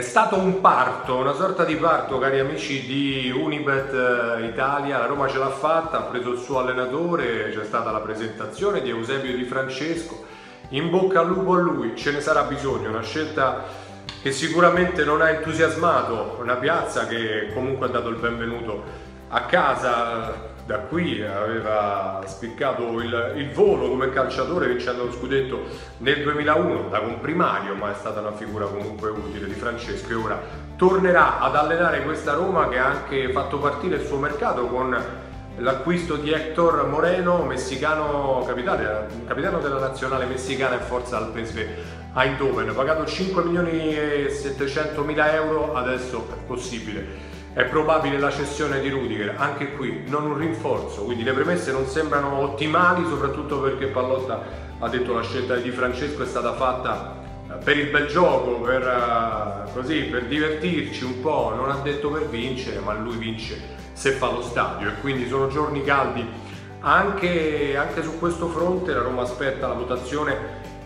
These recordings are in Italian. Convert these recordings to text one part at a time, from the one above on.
È stato un parto, una sorta di parto, cari amici di Unibet Italia. La Roma ce l'ha fatta, ha preso il suo allenatore, c'è stata la presentazione di Eusebio Di Francesco. In bocca al lupo a lui, ce ne sarà bisogno, una scelta che sicuramente non ha entusiasmato una piazza che comunque ha dato il benvenuto a casa. Da qui aveva spiccato il volo come calciatore vincendo lo scudetto nel 2001 da comprimario, ma è stata una figura comunque utile Di Francesco, e ora tornerà ad allenare questa Roma che ha anche fatto partire il suo mercato con l'acquisto di Hector Moreno, messicano, capitano della nazionale messicana in forza al PSV Eindhoven, pagato 5.700.000 euro, adesso è possibile. È probabile la cessione di Rudiger, anche qui non un rinforzo, quindi le premesse non sembrano ottimali, soprattutto perché Pallotta ha detto la scelta di Di Francesco è stata fatta per il bel gioco, per divertirci un po', non ha detto per vincere, ma lui vince se fa lo stadio, e quindi sono giorni caldi anche su questo fronte. La Roma aspetta la votazione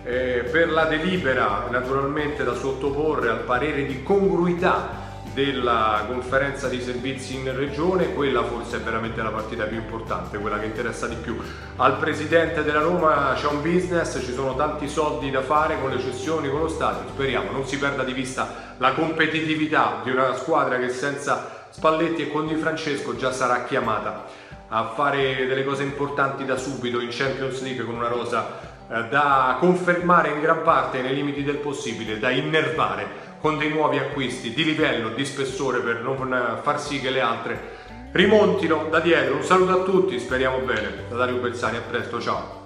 per la delibera, naturalmente da sottoporre al parere di congruità della conferenza di servizi in regione. Quella forse è veramente la partita più importante, quella che interessa di più al presidente della Roma. C'è un business, ci sono tanti soldi da fare con le cessioni, con lo stadio. Speriamo non si perda di vista la competitività di una squadra che senza Spalletti e con Di Francesco già sarà chiamata a fare delle cose importanti da subito in Champions League, con una rosa da confermare in gran parte nei limiti del possibile, da innervare con dei nuovi acquisti di livello, di spessore, per non far sì che le altre rimontino da dietro. Un saluto a tutti, speriamo bene. Da Dario Bersani, a presto, ciao!